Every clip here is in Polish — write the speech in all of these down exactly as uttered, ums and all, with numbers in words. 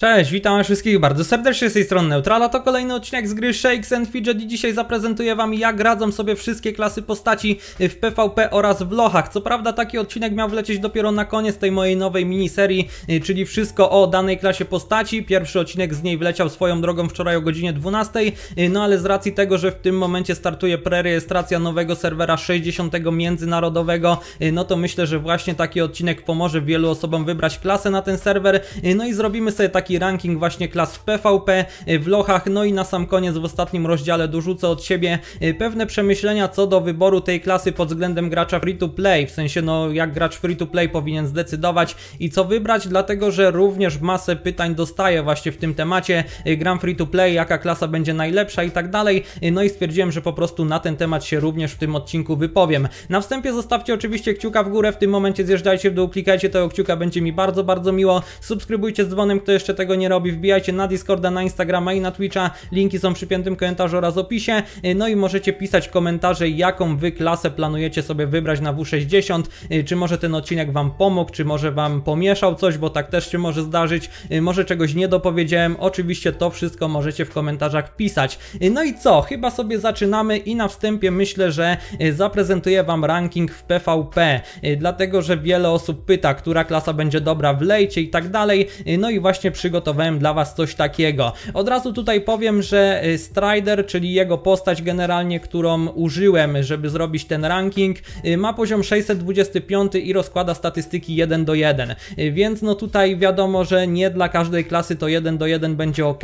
Cześć, witam wszystkich bardzo serdecznie, z tej strony Neutrala, to kolejny odcinek z gry Shakes and Fidget i dzisiaj zaprezentuję wam, jak radzą sobie wszystkie klasy postaci w PvP oraz w lochach. Co prawda taki odcinek miał wlecieć dopiero na koniec tej mojej nowej miniserii, czyli wszystko o danej klasie postaci. Pierwszy odcinek z niej wleciał swoją drogą wczoraj o godzinie dwunastej, no ale z racji tego, że w tym momencie startuje prerejestracja nowego serwera sześćdziesiątego międzynarodowego, no to myślę, że właśnie taki odcinek pomoże wielu osobom wybrać klasę na ten serwer, no i zrobimy sobie taki ranking właśnie klas w PvP, w lochach, no i na sam koniec w ostatnim rozdziale dorzucę od siebie pewne przemyślenia co do wyboru tej klasy pod względem gracza free to play, w sensie no jak gracz free to play powinien zdecydować i co wybrać, dlatego że również masę pytań dostaję właśnie w tym temacie, gram free to play, jaka klasa będzie najlepsza i tak dalej, no i stwierdziłem, że po prostu na ten temat się również w tym odcinku wypowiem. Na wstępie zostawcie oczywiście kciuka w górę, w tym momencie zjeżdżajcie w dół, klikajcie tego kciuka, będzie mi bardzo, bardzo miło, subskrybujcie z dzwonem, kto jeszcze tego nie robi, wbijajcie na Discorda, na Instagrama i na Twitcha, linki są przy piętym komentarzu oraz opisie, no i możecie pisać komentarze, jaką wy klasę planujecie sobie wybrać na W sześćdziesiąt, czy może ten odcinek wam pomógł, czy może wam pomieszał coś, bo tak też się może zdarzyć, może czegoś nie dopowiedziałem, oczywiście to wszystko możecie w komentarzach pisać. No i co, chyba sobie zaczynamy i na wstępie myślę, że zaprezentuję wam ranking w PvP, dlatego że wiele osób pyta, która klasa będzie dobra w lejcie i tak dalej, no i właśnie przy przygotowałem dla was coś takiego. Od razu tutaj powiem, że Strider, czyli jego postać generalnie, którą użyłem, żeby zrobić ten ranking, ma poziom sześćset dwadzieścia pięć i rozkłada statystyki jeden do jednego, więc no tutaj wiadomo, że nie dla każdej klasy to jeden do jednego będzie ok.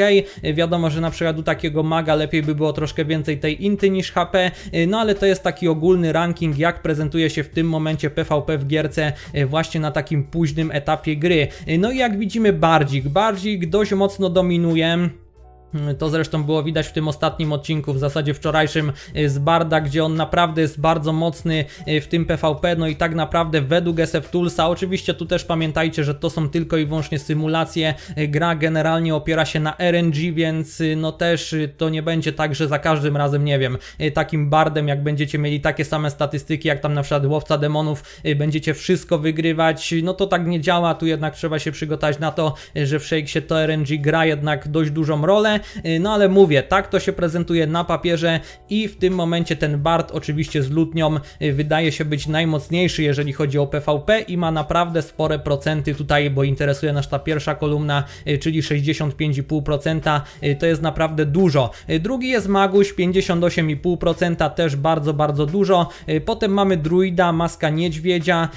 Wiadomo, że na przykład u takiego maga lepiej by było troszkę więcej tej inty niż H P, no ale to jest taki ogólny ranking, jak prezentuje się w tym momencie PvP w gierce właśnie na takim późnym etapie gry. No i jak widzimy Bardzik. Bardzik dość mocno dominuje. To zresztą było widać w tym ostatnim odcinku, w zasadzie wczorajszym, z Barda, gdzie on naprawdę jest bardzo mocny w tym PvP, no i tak naprawdę według S F Toolsa, oczywiście tu też pamiętajcie, że to są tylko i wyłącznie symulacje, gra generalnie opiera się na R N G, więc no też to nie będzie tak, że za każdym razem, nie wiem, takim Bardem, jak będziecie mieli takie same statystyki, jak tam na przykład Łowca Demonów, będziecie wszystko wygrywać, no to tak nie działa, tu jednak trzeba się przygotować na to, że w Shakesie to R N G gra jednak dość dużą rolę. No ale mówię, tak to się prezentuje na papierze i w tym momencie ten Bard oczywiście z lutnią wydaje się być najmocniejszy, jeżeli chodzi o PvP i ma naprawdę spore procenty tutaj, bo interesuje nas ta pierwsza kolumna, czyli sześćdziesiąt pięć i pół procent, to jest naprawdę dużo. Drugi jest Maguś, pięćdziesiąt osiem i pół procent, też bardzo, bardzo dużo. Potem mamy Druida, Maska Niedźwiedzia,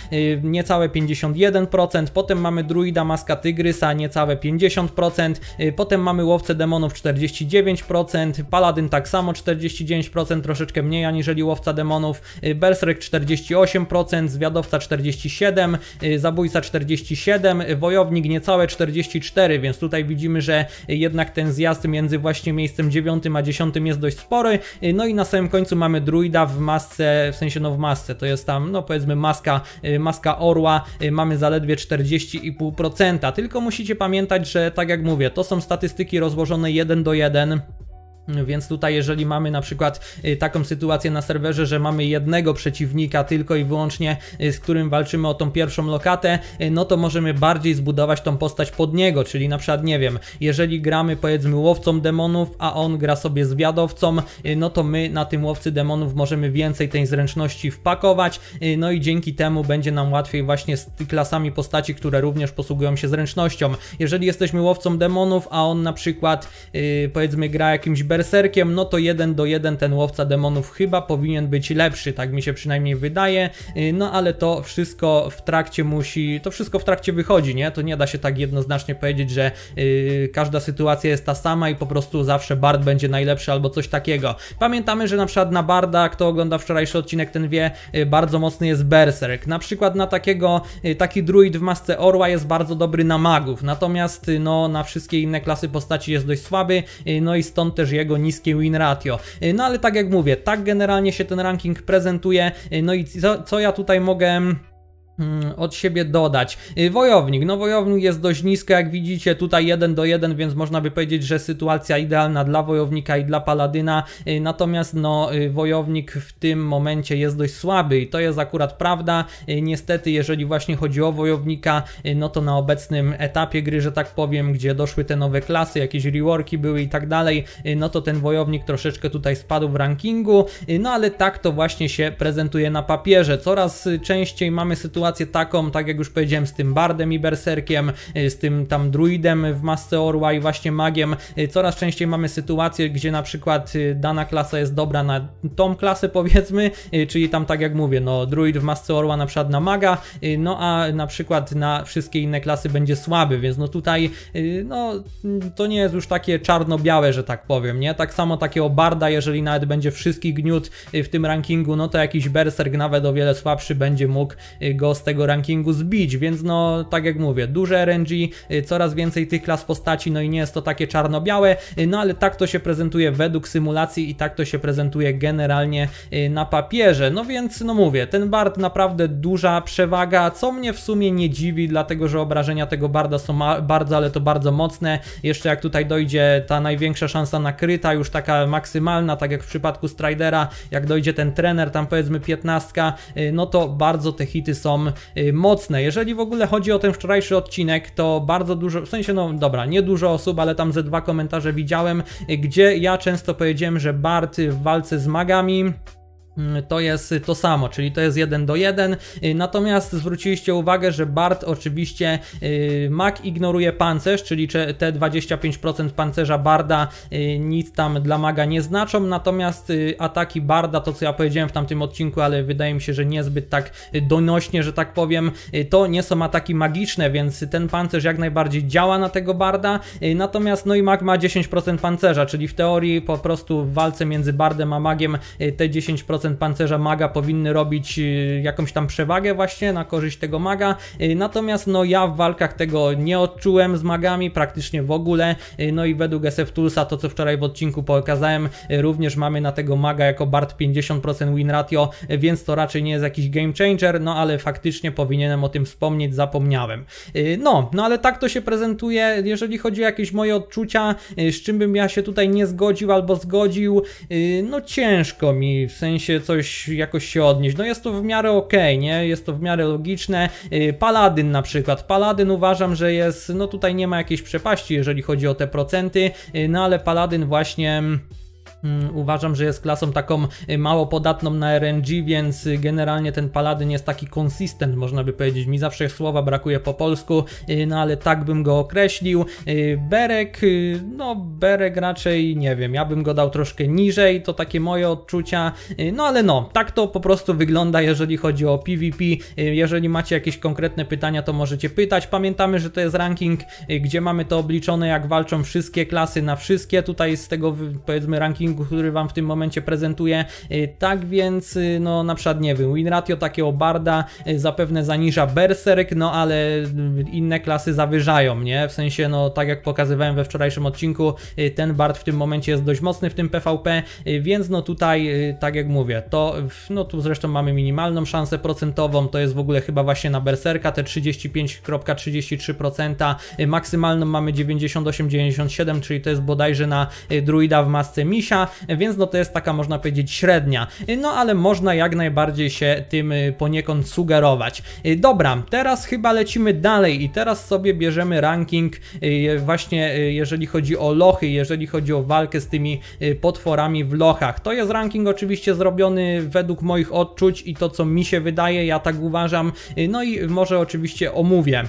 niecałe pięćdziesiąt jeden procent, potem mamy Druida, Maska Tygrysa, niecałe pięćdziesiąt procent, potem mamy Łowcę Demonów czterdzieści dziewięć procent, Paladyn tak samo czterdzieści dziewięć procent, troszeczkę mniej aniżeli Łowca Demonów, Berserk czterdzieści osiem procent, Zwiadowca czterdzieści siedem procent, Zabójca czterdzieści siedem procent, Wojownik niecałe czterdzieści cztery procent, więc tutaj widzimy, że jednak ten zjazd między właśnie miejscem dziewiątym a dziesiątym jest dość spory. No i na samym końcu mamy Druida w masce, w sensie no w masce, to jest tam no powiedzmy maska, maska orła, mamy zaledwie czterdzieści i pół procent, tylko musicie pamiętać, że tak jak mówię, to są statystyki rozłożone jeden do jednego. Więc tutaj jeżeli mamy na przykład taką sytuację na serwerze, że mamy jednego przeciwnika tylko i wyłącznie, z którym walczymy o tą pierwszą lokatę, no to możemy bardziej zbudować tą postać pod niego, czyli na przykład nie wiem, jeżeli gramy powiedzmy Łowcą Demonów, a on gra sobie Zwiadowcą, no to my na tym Łowcy Demonów możemy więcej tej zręczności wpakować, no i dzięki temu będzie nam łatwiej właśnie z klasami postaci, które również posługują się zręcznością. Jeżeli jesteśmy Łowcą Demonów, a on na przykład powiedzmy gra jakimś Berserkiem, no to jeden do jednego ten Łowca Demonów chyba powinien być lepszy, tak mi się przynajmniej wydaje, no ale to wszystko w trakcie musi, to wszystko w trakcie wychodzi, nie? To nie da się tak jednoznacznie powiedzieć, że yy, każda sytuacja jest ta sama i po prostu zawsze Bard będzie najlepszy albo coś takiego. Pamiętamy, że na przykład na Barda, kto ogląda wczorajszy odcinek, ten wie, yy, bardzo mocny jest Berserk. Na przykład na takiego, yy, taki druid w masce orła jest bardzo dobry na magów, natomiast yy, no na wszystkie inne klasy postaci jest dość słaby, yy, no i stąd też jego niskie win ratio. No ale tak jak mówię, tak generalnie się ten ranking prezentuje, no i co, co ja tutaj mogę od siebie dodać. Wojownik, no wojownik jest dość nisko, jak widzicie, tutaj jeden do jeden, więc można by powiedzieć, że sytuacja idealna dla wojownika i dla paladyna, natomiast no wojownik w tym momencie jest dość słaby i to jest akurat prawda. Niestety, jeżeli właśnie chodzi o wojownika, no to na obecnym etapie gry, że tak powiem, gdzie doszły te nowe klasy, jakieś reworki były i tak dalej, no to ten wojownik troszeczkę tutaj spadł w rankingu, no ale tak to właśnie się prezentuje na papierze. Coraz częściej mamy sytuację taką, tak jak już powiedziałem, z tym bardem i berserkiem, z tym tam druidem w masce orła i właśnie magiem. Coraz częściej mamy sytuację, gdzie na przykład dana klasa jest dobra na tą klasę, powiedzmy, czyli tam, tak jak mówię, no druid w masce orła na przykład na maga, no a na przykład na wszystkie inne klasy będzie słaby, więc no tutaj no to nie jest już takie czarno-białe, że tak powiem, nie? Tak samo takiego barda, jeżeli nawet będzie wszystkich gniótł w tym rankingu, no to jakiś berserk nawet o wiele słabszy będzie mógł go z tego rankingu zbić, więc no tak jak mówię, duże R N G, coraz więcej tych klas postaci, no i nie jest to takie czarno-białe, no ale tak to się prezentuje według symulacji i tak to się prezentuje generalnie na papierze. No więc no mówię, ten bard naprawdę duża przewaga, co mnie w sumie nie dziwi, dlatego że obrażenia tego barda są bardzo, ale to bardzo mocne. Jeszcze jak tutaj dojdzie ta największa szansa na kryta, już taka maksymalna, tak jak w przypadku Stridera, jak dojdzie ten trener, tam powiedzmy piętnastka, no to bardzo te hity są mocne. Jeżeli w ogóle chodzi o ten wczorajszy odcinek, to bardzo dużo, w sensie no dobra, nie dużo osób, ale tam ze dwa komentarze widziałem, gdzie ja często powiedziałem, że bard w walce z magami to jest to samo, czyli to jest jeden do jeden, natomiast zwróciliście uwagę, że bard oczywiście mag ignoruje pancerz, czyli te dwadzieścia pięć procent pancerza barda nic tam dla maga nie znaczą, natomiast ataki barda, to co ja powiedziałem w tamtym odcinku, ale wydaje mi się, że niezbyt tak donośnie, że tak powiem, to nie są ataki magiczne, więc ten pancerz jak najbardziej działa na tego barda, natomiast no i mag ma dziesięć procent pancerza, czyli w teorii po prostu w walce między bardem a magiem te dziesięć procent pancerza maga powinny robić jakąś tam przewagę właśnie na korzyść tego maga, natomiast no ja w walkach tego nie odczułem z magami praktycznie w ogóle, no i według S F Toolsa, to co wczoraj w odcinku pokazałem, również mamy na tego maga jako bard pięćdziesiąt procent win ratio, więc to raczej nie jest jakiś game changer, no ale faktycznie powinienem o tym wspomnieć, zapomniałem. No, no ale tak to się prezentuje, jeżeli chodzi o jakieś moje odczucia, z czym bym ja się tutaj nie zgodził albo zgodził, no ciężko mi w sensie coś jakoś się odnieść. No jest to w miarę okej, okay, nie? Jest to w miarę logiczne. Paladyn na przykład. Paladyn uważam, że jest, no tutaj nie ma jakiejś przepaści, jeżeli chodzi o te procenty, no ale paladyn właśnie... uważam, że jest klasą taką mało podatną na R N G, więc generalnie ten paladyn jest taki konsystent, można by powiedzieć. Mi zawsze słowa brakuje po polsku, no ale tak bym go określił. Berek, no berek raczej nie wiem, ja bym go dał troszkę niżej, to takie moje odczucia, no ale no, tak to po prostu wygląda, jeżeli chodzi o PvP. Jeżeli macie jakieś konkretne pytania, to możecie pytać. Pamiętamy, że to jest ranking, gdzie mamy to obliczone, jak walczą wszystkie klasy na wszystkie, tutaj z tego powiedzmy ranking, który wam w tym momencie prezentuję, tak więc no na przykład nie wiem, win ratio takiego barda zapewne zaniża berserk, no ale inne klasy zawyżają, nie? W sensie no tak jak pokazywałem we wczorajszym odcinku, ten bard w tym momencie jest dość mocny w tym PvP, więc no tutaj tak jak mówię, to no tu zresztą mamy minimalną szansę procentową, to jest w ogóle chyba właśnie na berserka te trzydzieści pięć przecinek trzydzieści trzy procent, maksymalną mamy dziewięćdziesiąt osiem przecinek dziewięćdziesiąt siedem procent, czyli to jest bodajże na druida w masce misia, więc no to jest taka, można powiedzieć, średnia, no ale można jak najbardziej się tym poniekąd sugerować. Dobra, teraz chyba lecimy dalej i teraz sobie bierzemy ranking właśnie jeżeli chodzi o lochy, jeżeli chodzi o walkę z tymi potworami w lochach. To jest ranking oczywiście zrobiony według moich odczuć i to co mi się wydaje, ja tak uważam, no i może oczywiście omówię.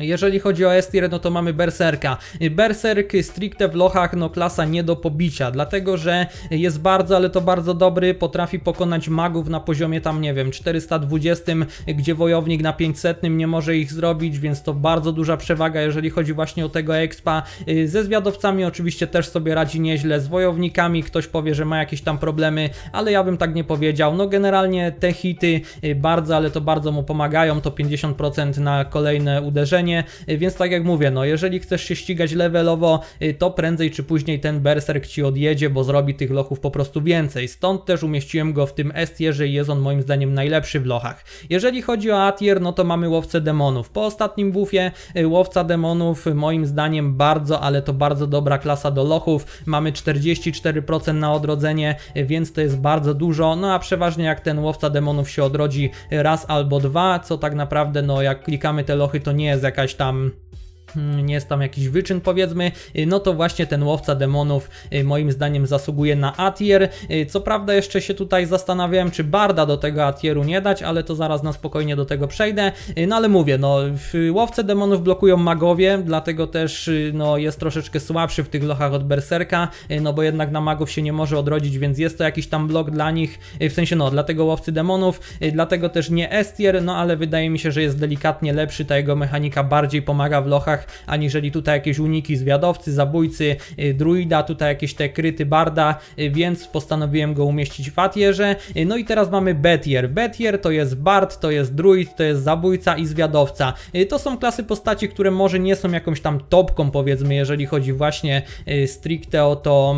Jeżeli chodzi o S-tier, no to mamy berserka. Berserk stricte w lochach, no klasa nie do pobicia, dlatego że jest bardzo, ale to bardzo dobry, potrafi pokonać magów na poziomie tam, nie wiem, czterysta dwadzieścia, gdzie wojownik na pięćset nie może ich zrobić, więc to bardzo duża przewaga, jeżeli chodzi właśnie o tego expa. Ze zwiadowcami oczywiście też sobie radzi nieźle, z wojownikami ktoś powie, że ma jakieś tam problemy, ale ja bym tak nie powiedział. No generalnie te hity bardzo, ale to bardzo mu pomagają, to pięćdziesiąt procent na kolejne uderzenia uderzenie, więc tak jak mówię, no jeżeli chcesz się ścigać levelowo, to prędzej czy później ten berserk ci odjedzie, bo zrobi tych lochów po prostu więcej. Stąd też umieściłem go w tym S-tierze i jest on moim zdaniem najlepszy w lochach. Jeżeli chodzi o A-tier, no to mamy łowcę demonów. Po ostatnim buffie łowca demonów moim zdaniem bardzo, ale to bardzo dobra klasa do lochów. Mamy czterdzieści cztery procent na odrodzenie, więc to jest bardzo dużo, no a przeważnie jak ten łowca demonów się odrodzi raz albo dwa, co tak naprawdę no jak klikamy te lochy, to nie jest jakaś tam... nie jest tam jakiś wyczyn, powiedzmy, no to właśnie ten łowca demonów moim zdaniem zasługuje na A-tier. Co prawda jeszcze się tutaj zastanawiałem, czy barda do tego A-tieru nie dać, ale to zaraz na spokojnie do tego przejdę. No ale mówię, no łowce demonów blokują magowie, dlatego też no jest troszeczkę słabszy w tych lochach od berserka, no bo jednak na magów się nie może odrodzić, więc jest to jakiś tam blok dla nich, w sensie no dlatego łowcy demonów, dlatego też nie S-tier, no ale wydaje mi się, że jest delikatnie lepszy, ta jego mechanika bardziej pomaga w lochach, aniżeli tutaj jakieś uniki zwiadowcy, zabójcy, druida, tutaj jakieś te kryty barda, więc postanowiłem go umieścić w A-tierze. No i teraz mamy B-tier. B-tier to jest bard, to jest druid, to jest zabójca i zwiadowca. To są klasy postaci, które może nie są jakąś tam topką, powiedzmy, jeżeli chodzi właśnie stricte o to...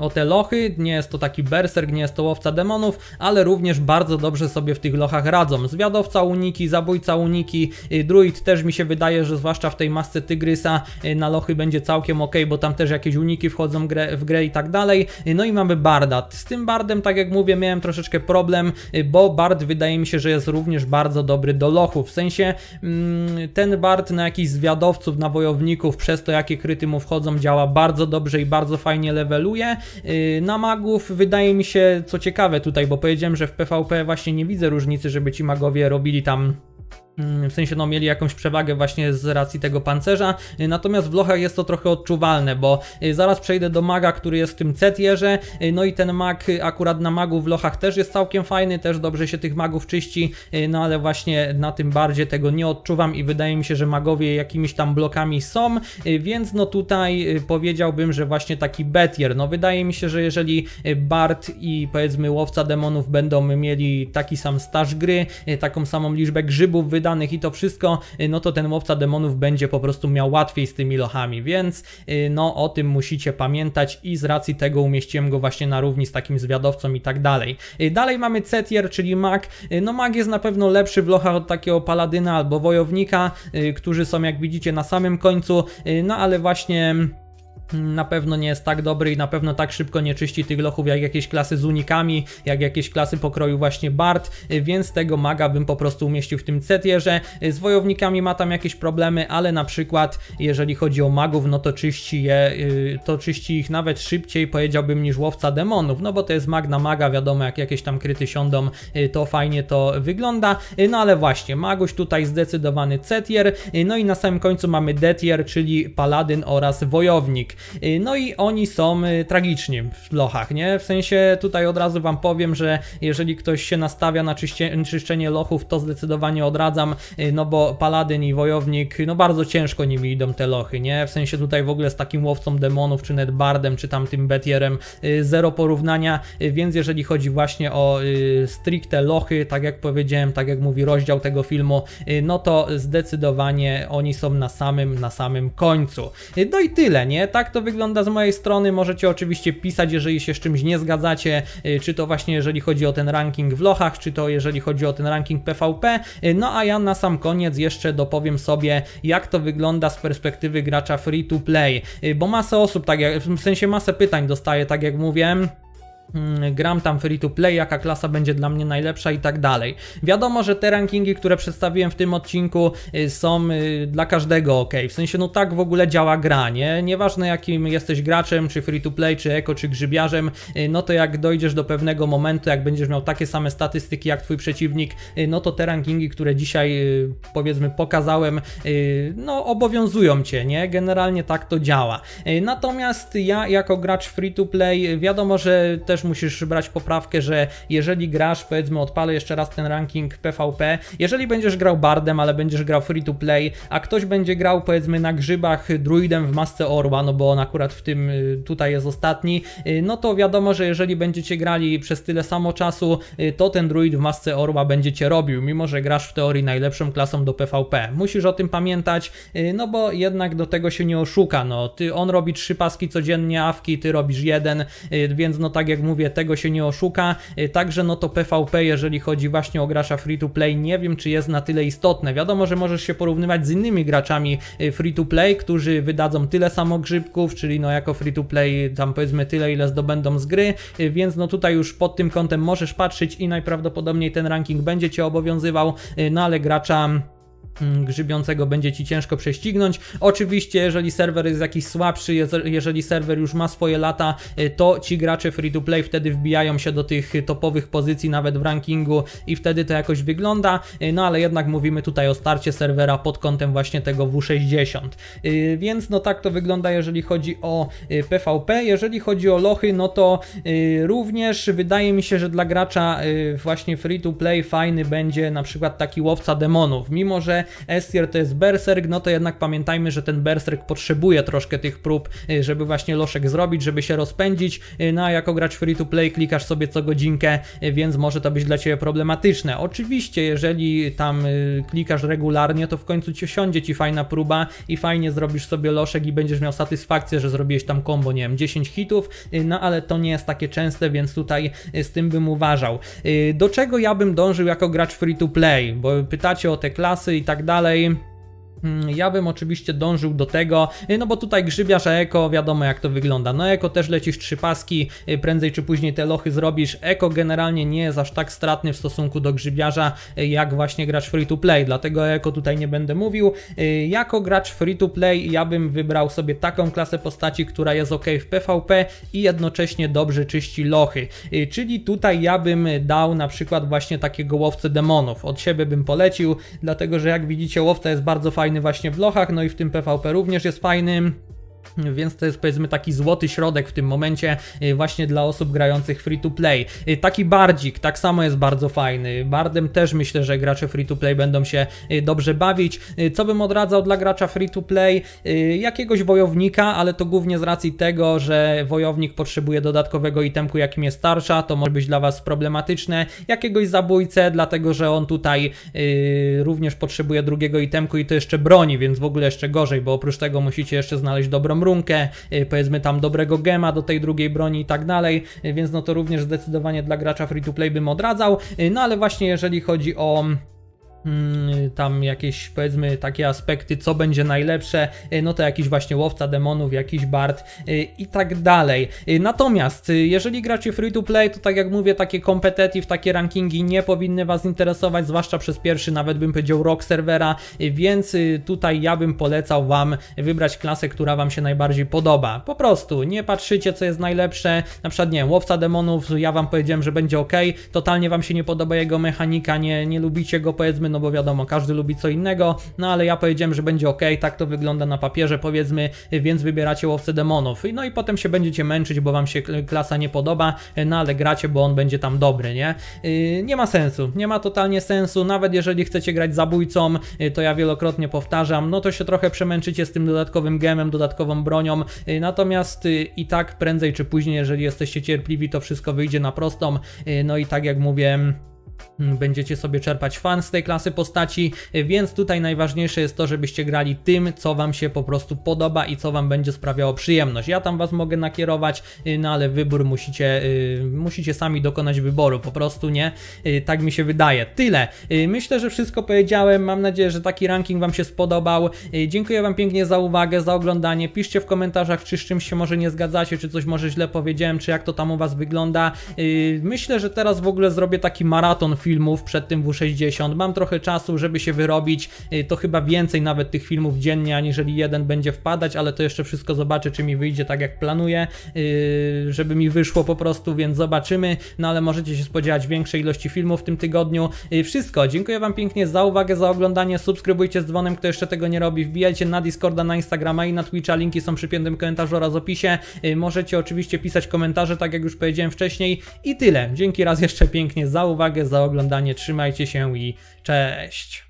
o te lochy, nie jest to taki berserk, nie jest to łowca demonów, ale również bardzo dobrze sobie w tych lochach radzą. Zwiadowca uniki, zabójca uniki, druid też mi się wydaje, że zwłaszcza w tej masce tygrysa na lochy będzie całkiem ok, bo tam też jakieś uniki wchodzą w grę, w grę i tak dalej. No i mamy barda. Z tym bardem, tak jak mówię, miałem troszeczkę problem, bo bard wydaje mi się, że jest również bardzo dobry do lochów. W sensie ten bard na jakichś zwiadowców, na wojowników, przez to jakie kryty mu wchodzą, działa bardzo dobrze i bardzo fajnie leveluje. Na magów wydaje mi się, co ciekawe tutaj, bo powiedziałem, że w PvP właśnie nie widzę różnicy, żeby ci magowie robili tam... w sensie no mieli jakąś przewagę właśnie z racji tego pancerza, natomiast w lochach jest to trochę odczuwalne, bo zaraz przejdę do maga, który jest w tym C-tierze, no i ten mag akurat na magu w lochach też jest całkiem fajny, też dobrze się tych magów czyści, no ale właśnie na tym bardzie tego nie odczuwam i wydaje mi się, że magowie jakimiś tam blokami są, więc no tutaj powiedziałbym, że właśnie taki B-tier, no wydaje mi się, że jeżeli bard i powiedzmy łowca demonów będą mieli taki sam staż gry, taką samą liczbę grzybów wydanych i to wszystko, no to ten łowca demonów będzie po prostu miał łatwiej z tymi lochami, więc no o tym musicie pamiętać i z racji tego umieściłem go właśnie na równi z takim zwiadowcą i tak dalej. Dalej mamy C-tier, czyli mag. No mag jest na pewno lepszy w lochach od takiego paladyna albo wojownika, którzy są jak widzicie na samym końcu, no ale właśnie... na pewno nie jest tak dobry i na pewno tak szybko nie czyści tych lochów jak jakieś klasy z unikami, jak jakieś klasy pokroju właśnie bard, więc tego maga bym po prostu umieścił w tym C-tierze. Z wojownikami ma tam jakieś problemy, ale na przykład jeżeli chodzi o magów, no to czyści je, to czyści ich nawet szybciej, powiedziałbym, niż łowca demonów, no bo to jest mag na maga, wiadomo, jak jakieś tam kryty siądą, to fajnie to wygląda, no ale właśnie maguś tutaj zdecydowany C-tier, no i na samym końcu mamy D-tier, czyli paladyn oraz wojownik. No i oni są tragiczni w lochach, nie? W sensie tutaj od razu wam powiem, że jeżeli ktoś się nastawia na czyście, czyszczenie lochów, to zdecydowanie odradzam, no bo paladyn i wojownik, no bardzo ciężko nimi idą te lochy, nie? W sensie tutaj w ogóle z takim łowcą demonów, czy net bardem, czy tam tym betierem zero porównania, więc jeżeli chodzi właśnie o stricte lochy, tak jak powiedziałem, tak jak mówi rozdział tego filmu, no to zdecydowanie oni są na samym, na samym końcu. No i tyle, nie? Tak to wygląda z mojej strony, możecie oczywiście pisać, jeżeli się z czymś nie zgadzacie, czy to właśnie jeżeli chodzi o ten ranking w lochach, czy to jeżeli chodzi o ten ranking PvP, no a ja na sam koniec jeszcze dopowiem sobie, jak to wygląda z perspektywy gracza free to play, bo masę osób, tak jak, w sensie masę pytań dostaję, tak jak mówiłem, gram tam free to play, jaka klasa będzie dla mnie najlepsza i tak dalej. Wiadomo, że te rankingi, które przedstawiłem w tym odcinku, są dla każdego ok. W sensie no tak w ogóle działa gra, nie? Nieważne jakim jesteś graczem, czy free to play, czy eko, czy grzybiarzem, no to jak dojdziesz do pewnego momentu, jak będziesz miał takie same statystyki jak twój przeciwnik, no to te rankingi, które dzisiaj powiedzmy pokazałem, no obowiązują cię, nie? Generalnie tak to działa. Natomiast ja jako gracz free to play, wiadomo, że też też musisz brać poprawkę, że jeżeli grasz, powiedzmy, odpalę jeszcze raz ten ranking PvP, jeżeli będziesz grał bardem, ale będziesz grał free to play, a ktoś będzie grał, powiedzmy, na grzybach druidem w masce orła, no bo on akurat w tym tutaj jest ostatni, no to wiadomo, że jeżeli będziecie grali przez tyle samo czasu, to ten druid w masce orła będzie cię robił, mimo że grasz w teorii najlepszą klasą do PvP. Musisz o tym pamiętać, no bo jednak do tego się nie oszuka, no ty, on robi trzy paski codziennie awki, ty robisz jeden, więc no tak jak mówię, tego się nie oszuka, także no to PvP, jeżeli chodzi właśnie o gracza free to play, nie wiem czy jest na tyle istotne. Wiadomo, że możesz się porównywać z innymi graczami free to play, którzy wydadzą tyle samo grzybków, czyli no jako free to play tam powiedzmy tyle, ile zdobędą z gry, więc no tutaj już pod tym kątem możesz patrzeć i najprawdopodobniej ten ranking będzie cię obowiązywał, no ale gracza grzybiącego będzie ci ciężko prześcignąć. Oczywiście jeżeli serwer jest jakiś słabszy, jeżeli serwer już ma swoje lata, to ci gracze free to play wtedy wbijają się do tych topowych pozycji nawet w rankingu i wtedy to jakoś wygląda, no ale jednak mówimy tutaj o starcie serwera pod kątem właśnie tego W sześćdziesiąt. Więc no tak to wygląda jeżeli chodzi o PvP. Jeżeli chodzi o lochy, no to również wydaje mi się, że dla gracza właśnie free to play fajny będzie na przykład taki łowca demonów. Mimo że S-tier to jest berserk, no to jednak pamiętajmy, że ten berserk potrzebuje troszkę tych prób, żeby właśnie loszek zrobić, żeby się rozpędzić, no a jako gracz free to play klikasz sobie co godzinkę, więc może to być dla Ciebie problematyczne. Oczywiście jeżeli tam klikasz regularnie, to w końcu Ci siądzie Ci fajna próba i fajnie zrobisz sobie loszek i będziesz miał satysfakcję, że zrobiłeś tam combo, nie wiem, dziesięć hitów, no ale to nie jest takie częste, więc tutaj z tym bym uważał. Do czego ja bym dążył jako gracz free to play? Bo pytacie o te klasy i tak dalej. Ja bym oczywiście dążył do tego, no bo tutaj grzybiarz, a eko, wiadomo jak to wygląda. No eko też lecisz trzy paski, prędzej czy później te lochy zrobisz. Eko generalnie nie jest aż tak stratny w stosunku do grzybiarza, jak właśnie gracz free to play, dlatego eko tutaj nie będę mówił. Jako gracz free to play ja bym wybrał sobie taką klasę postaci, która jest ok w PvP i jednocześnie dobrze czyści lochy. Czyli tutaj ja bym dał na przykład właśnie takiego łowcę demonów. Od siebie bym polecił, dlatego że jak widzicie łowca jest bardzo fajny właśnie w lochach, no i w tym PvP również jest fajnym. Więc to jest powiedzmy taki złoty środek w tym momencie właśnie dla osób grających free to play. Taki bardzik tak samo jest bardzo fajny. Bardem też myślę, że gracze free to play będą się dobrze bawić. Co bym odradzał dla gracza free to play? Jakiegoś wojownika, ale to głównie z racji tego, że wojownik potrzebuje dodatkowego itemku, jakim jest tarcza, to może być dla Was problematyczne. Jakiegoś zabójcę, dlatego że on tutaj również potrzebuje drugiego itemku i to jeszcze broni, więc w ogóle jeszcze gorzej, bo oprócz tego musicie jeszcze znaleźć dobrą runkę, powiedzmy tam dobrego gema do tej drugiej broni i tak dalej, więc no to również zdecydowanie dla gracza free to play bym odradzał, no ale właśnie jeżeli chodzi o tam jakieś powiedzmy takie aspekty, co będzie najlepsze, no to jakiś właśnie łowca demonów, jakiś bard i tak dalej. Natomiast jeżeli gracie free to play, to tak jak mówię, takie competitive, takie rankingi nie powinny Was interesować, zwłaszcza przez pierwszy, nawet bym powiedział, rok serwera, więc tutaj ja bym polecał Wam wybrać klasę, która Wam się najbardziej podoba. Po prostu nie patrzycie, co jest najlepsze, na przykład nie wiem, łowca demonów, ja Wam powiedziałem, że będzie ok, totalnie Wam się nie podoba jego mechanika, nie, nie lubicie go, powiedzmy, no bo wiadomo, każdy lubi co innego, no ale ja powiedziałem, że będzie ok, tak to wygląda na papierze powiedzmy, więc wybieracie łowcę demonów, no i potem się będziecie męczyć, bo Wam się klasa nie podoba, no ale gracie, bo on będzie tam dobry, nie? Yy, nie ma sensu, nie ma totalnie sensu, nawet jeżeli chcecie grać zabójcą, yy, to ja wielokrotnie powtarzam, no to się trochę przemęczycie z tym dodatkowym gemem, dodatkową bronią, yy, natomiast yy, i tak prędzej czy później, jeżeli jesteście cierpliwi, to wszystko wyjdzie na prostą, yy, no i tak jak mówię, będziecie sobie czerpać fan z tej klasy postaci, więc tutaj najważniejsze jest to, żebyście grali tym, co Wam się po prostu podoba i co Wam będzie sprawiało przyjemność. Ja tam Was mogę nakierować, no ale wybór musicie, musicie sami dokonać wyboru, po prostu, nie? Tak mi się wydaje. Tyle. Myślę, że wszystko powiedziałem. Mam nadzieję, że taki ranking Wam się spodobał. Dziękuję Wam pięknie za uwagę, za oglądanie. Piszcie w komentarzach, czy z czymś się może nie zgadzacie, czy coś może źle powiedziałem, czy jak to tam u Was wygląda. Myślę, że teraz w ogóle zrobię taki maraton ton filmów, przed tym W sześćdziesiąt. Mam trochę czasu, żeby się wyrobić, to chyba więcej nawet tych filmów dziennie, aniżeli jeden będzie wpadać, ale to jeszcze wszystko zobaczę, czy mi wyjdzie tak jak planuję, żeby mi wyszło po prostu, więc zobaczymy, no ale możecie się spodziewać większej ilości filmów w tym tygodniu. Wszystko, dziękuję Wam pięknie za uwagę, za oglądanie, subskrybujcie z dzwonem, kto jeszcze tego nie robi, wbijajcie na Discorda, na Instagrama i na Twitcha, linki są przy piętym komentarzu oraz opisie, możecie oczywiście pisać komentarze, tak jak już powiedziałem wcześniej i tyle. Dzięki raz jeszcze pięknie za uwagę, za oglądanie, trzymajcie się i cześć!